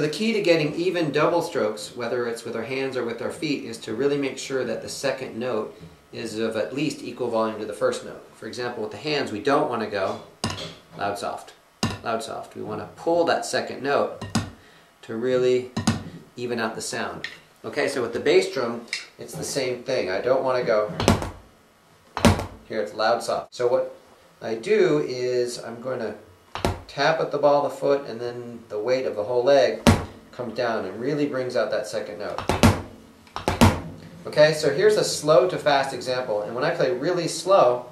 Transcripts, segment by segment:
So the key to getting even double strokes, whether it's with our hands or with our feet, is to really make sure that the second note is of at least equal volume to the first note. For example, with the hands, we don't want to go loud, soft, loud, soft. We want to pull that second note to really even out the sound. Okay, so with the bass drum, it's the same thing. I don't want to go here, it's loud, soft. So what I do is I'm going to tap at the ball of the foot, and then the weight of the whole leg comes down and really brings out that second note. Okay, so here's a slow to fast example, and when I play really slow,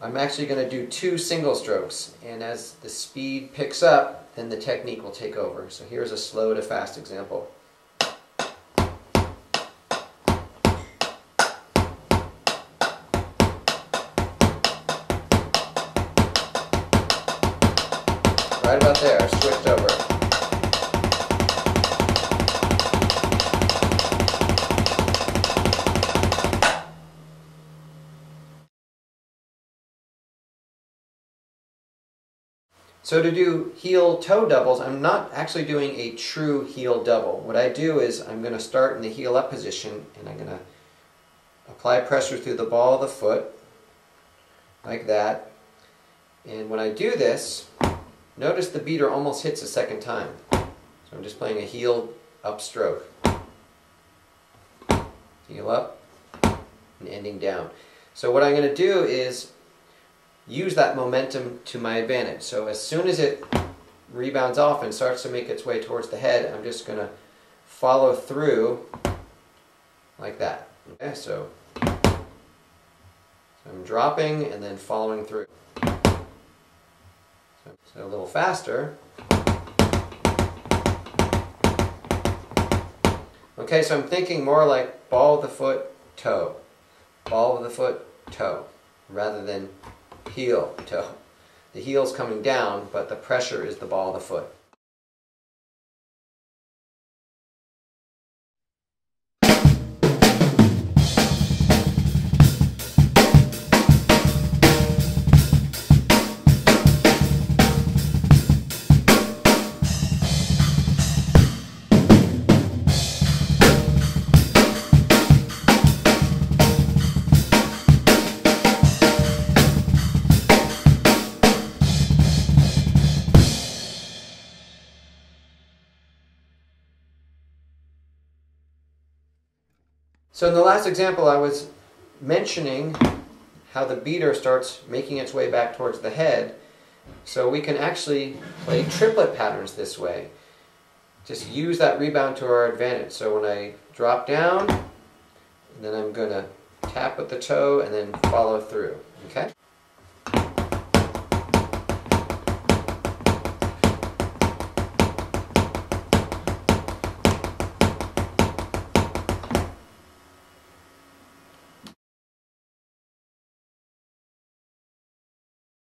I'm actually going to do two single strokes, and as the speed picks up, then the technique will take over. So here's a slow to fast example. Right about there, switched over. So to do heel-toe doubles, I'm not actually doing a true heel double. What I do is I'm going to start in the heel-up position, and I'm going to apply pressure through the ball of the foot, like that. And when I do this, notice the beater almost hits a second time. So I'm just playing a heel up stroke. Heel up and ending down. So what I'm going to do is use that momentum to my advantage. So as soon as it rebounds off and starts to make its way towards the head, I'm just going to follow through like that. Okay, so I'm dropping and then following through. So a little faster. Okay, so I'm thinking more like ball of the foot, toe. Ball of the foot, toe, rather than heel, toe. The heel's coming down, but the pressure is the ball of the foot. So in the last example, I was mentioning how the beater starts making its way back towards the head. So we can actually play triplet patterns this way. Just use that rebound to our advantage. So when I drop down, then I'm going to tap with the toe and then follow through. Okay?